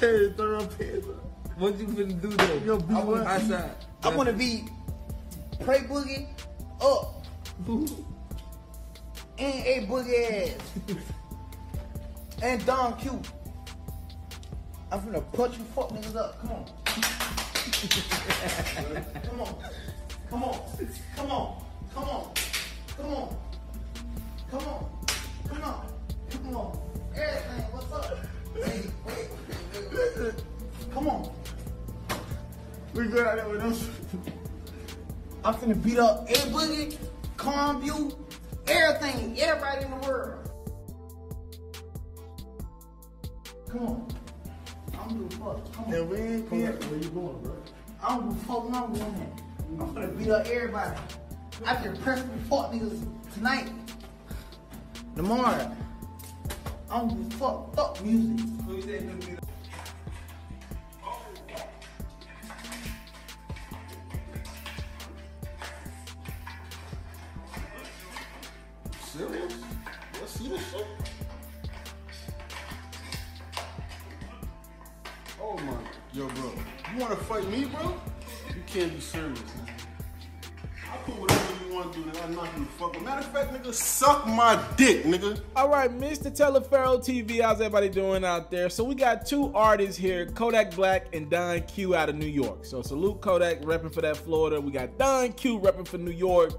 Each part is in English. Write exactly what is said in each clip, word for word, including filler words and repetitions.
Hey, throw up pants on. What you finna do though? Yo, be I wanna, outside. I wanna be Pray Boogie up. And A Boogie ass. And Don Q. I'm finna punch you fuck niggas up. Come on. Come on. Come on. Come on. Come on. Come on. Come on. Come on. Come on. Everything, what's up? Wait, wait, wait, wait. Come on. We good out there with us. I'm finna beat up A Boogie, Calm View, everything, everybody in the world. Come on. I don't give a fuck. Come on. Yeah, we ain't Come here. Where you going, bro? I don't give a fuck where I'm going. I'm finna beat up everybody. I can press the fuck niggas tonight. Tomorrow. I don't give a fuck. Fuck music. Who said serious? Let's see this shit. Oh my, yo bro, you wanna fight me, bro? You can't be serious, man. I put whatever you wanna do, nigga. I'm not gonna fuck with. Matter of fact, nigga, suck my dick, nigga. All right, Mister Taliaferro T V, how's everybody doing out there? So we got two artists here, Kodak Black and Don Q out of New York. So salute Kodak, repping for that Florida. We got Don Q repping for New York.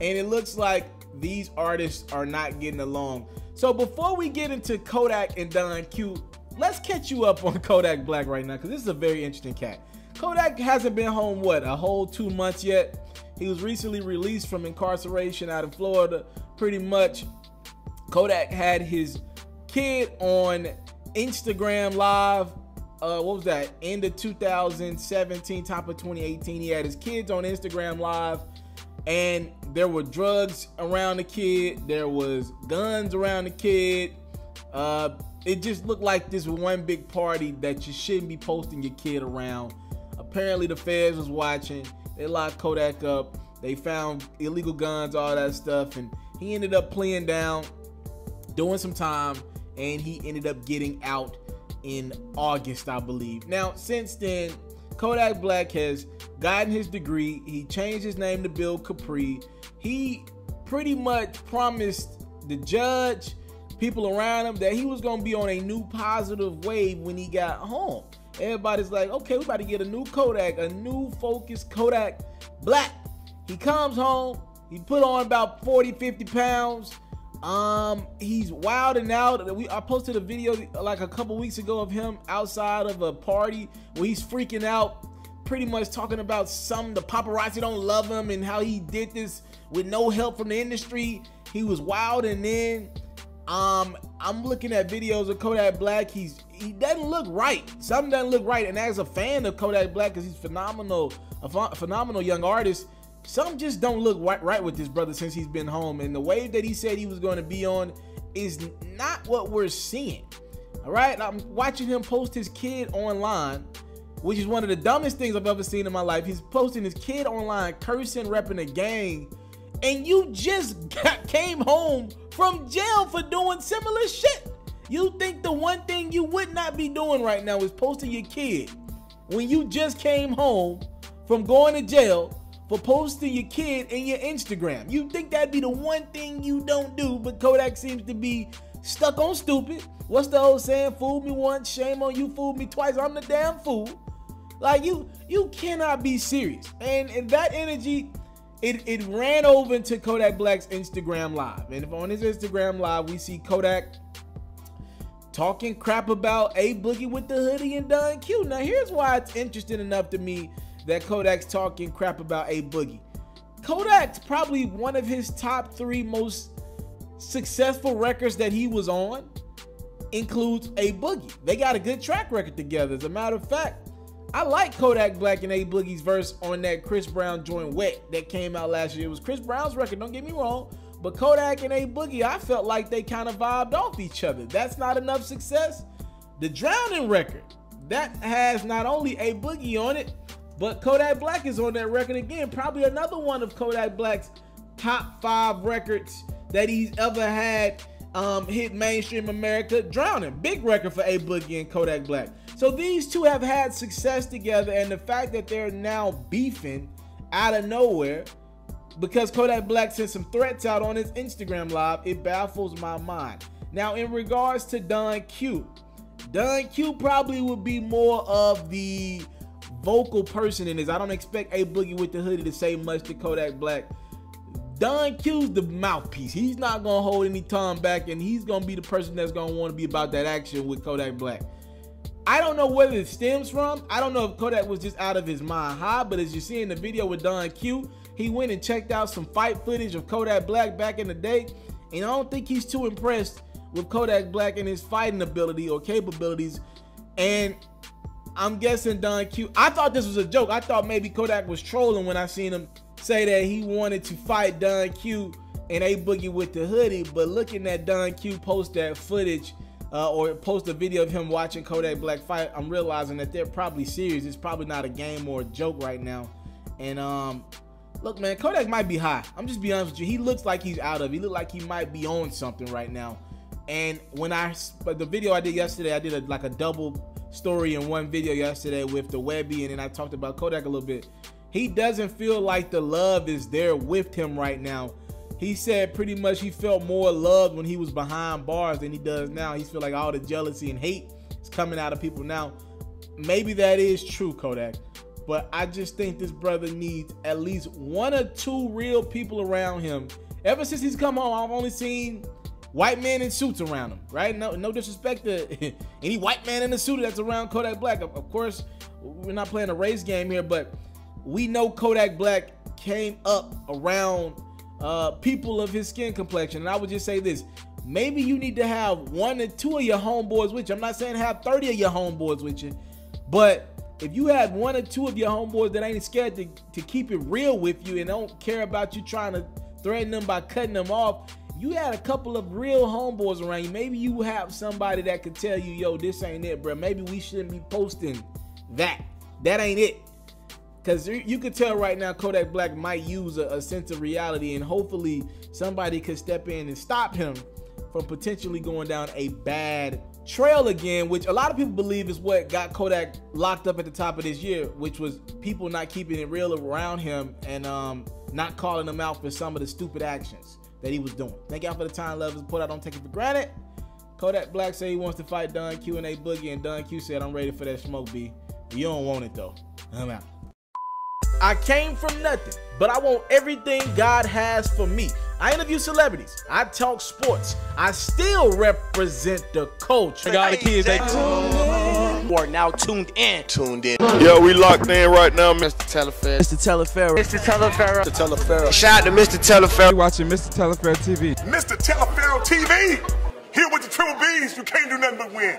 And it looks like these artists are not getting along. So before we get into Kodak and Don Q, let's catch you up on Kodak Black right now, because this is a very interesting cat. Kodak hasn't been home, what, a whole two months yet? He was recently released from incarceration out of Florida, pretty much. Kodak had his kid on Instagram Live, uh, what was that, end of two thousand seventeen, top of twenty eighteen. He had his kids on Instagram Live, and there were drugs around the kid. There was guns around the kid. Uh, it just looked like this one big party that you shouldn't be posting your kid around. Apparently the feds was watching. They locked Kodak up. They found illegal guns, all that stuff. And he ended up playing down, doing some time, and he ended up getting out in August, I believe. Now, since then, Kodak Black has gotten his degree. He changed his name to Bill Capri. He pretty much promised the judge, people around him, that he was gonna be on a new positive wave when he got home. Everybody's like, okay, we're about to get a new Kodak, a new focused Kodak Black. He comes home, he put on about forty, fifty pounds. Um, he's wilding out. We I posted a video like a couple weeks ago of him outside of a party where he's freaking out, pretty much talking about some the paparazzi don't love him and how he did this with no help from the industry. He was wilding in. Um, I'm looking at videos of Kodak Black. He's he doesn't look right. Something doesn't look right. And as a fan of Kodak Black, because he's phenomenal, a ph phenomenal young artist. Some just don't look right, right with this brother since he's been home. And the wave that he said he was going to be on is not what we're seeing. All right. I'm watching him post his kid online, which is one of the dumbest things I've ever seen in my life. He's posting his kid online, cursing, repping a gang. And you just got, came home from jail for doing similar shit. You think the one thing you would not be doing right now is posting your kid when you just came home from going to jail for posting your kid in your Instagram. You'd think that'd be the one thing you don't do, but Kodak seems to be stuck on stupid. What's the old saying? Fool me once, shame on you. Fool me twice, I'm the damn fool. Like, you you cannot be serious. And, and that energy, it, it ran over into Kodak Black's Instagram Live. And if on his Instagram Live, we see Kodak talking crap about A Boogie Wit da Hoodie and Don Q. Now, here's why it's interesting enough to me that Kodak's talking crap about A Boogie. Kodak's probably one of his top three most successful records that he was on includes A Boogie. They got a good track record together. As a matter of fact, I like Kodak Black and A Boogie's verse on that Chris Brown joint Wet that came out last year. It was Chris Brown's record, don't get me wrong, but Kodak and A Boogie, I felt like they kind of vibed off each other. That's not enough success. The Drowning record, that has not only A Boogie on it, but Kodak Black is on that record again. Probably another one of Kodak Black's top five records that he's ever had. um, hit mainstream America, Drowning. Big record for A Boogie and Kodak Black. So these two have had success together, and the fact that they're now beefing out of nowhere because Kodak Black sent some threats out on his Instagram live, it baffles my mind. Now, in regards to Don Q, Don Q probably would be more of the vocal person in this. I don't expect A Boogie Wit Da Hoodie to say much to Kodak Black. Don Q's the mouthpiece. He's not gonna hold any tongue back, and he's gonna be the person that's gonna want to be about that action with Kodak Black. I don't know whether it stems from, I don't know if Kodak was just out of his mind high, but as you see in the video with Don Q, he went and checked out some fight footage of Kodak Black back in the day, and I don't think he's too impressed with Kodak Black and his fighting ability or capabilities. And I'm guessing Don Q, I thought this was a joke. I thought maybe Kodak was trolling when I seen him say that he wanted to fight Don Q and A Boogie Wit Da Hoodie, but looking at Don Q post that footage uh, or post a video of him watching Kodak Black fight, I'm realizing that they're probably serious. It's probably not a game or a joke right now. And um, look, man, Kodak might be high. I'm just being honest with you. He looks like he's out of, he looked like he might be on something right now. And when I, but the video I did yesterday, I did a, like a double story in one video yesterday with the Webby, and then I talked about Kodak a little bit. He doesn't feel like the love is there with him right now. He said pretty much he felt more loved when he was behind bars than he does now. He feel like all the jealousy and hate is coming out of people now. Maybe that is true, Kodak, but I just think this brother needs at least one or two real people around him. Ever since he's come home, I've only seen white men in suits around him, right? No, no disrespect to any white man in a suit that's around Kodak Black. Of, of course, we're not playing a race game here, but we know Kodak Black came up around uh, people of his skin complexion. And I would just say this, maybe you need to have one or two of your homeboys with you. I'm not saying have thirty of your homeboys with you, but if you had one or two of your homeboys that ain't scared to, to keep it real with you and don't care about you trying to threaten them by cutting them off, you had a couple of real homeboys around you. Maybe you have somebody that could tell you, yo, this ain't it, bro. Maybe we shouldn't be posting that. That ain't it. Because you could tell right now Kodak Black might use a, a sense of reality, and hopefully somebody could step in and stop him from potentially going down a bad trail again, which a lot of people believe is what got Kodak locked up at the top of this year, which was people not keeping it real around him and um, not calling him out for some of the stupid actions that he was doing. Thank y'all for the time, lovers. Put out, don't take it for granted. Kodak Black said he wants to fight Don Q and A Boogie, and Don Q said, I'm ready for that smoke, B. You don't want it, though. I'm out. I came from nothing, but I want everything God has for me. I interview celebrities. I talk sports. I still represent the culture. I got the kids that who are now tuned in. Tuned in. Yo, we locked in right now, Mister Taliaferro. Mister Taliaferro. Mister Taliaferro. Mister Taliaferro. Shout out to Mister Taliaferro. You're watching Mister Taliaferro T V. Mister Taliaferro T V. Here with the Triple B's, you can't do nothing but win.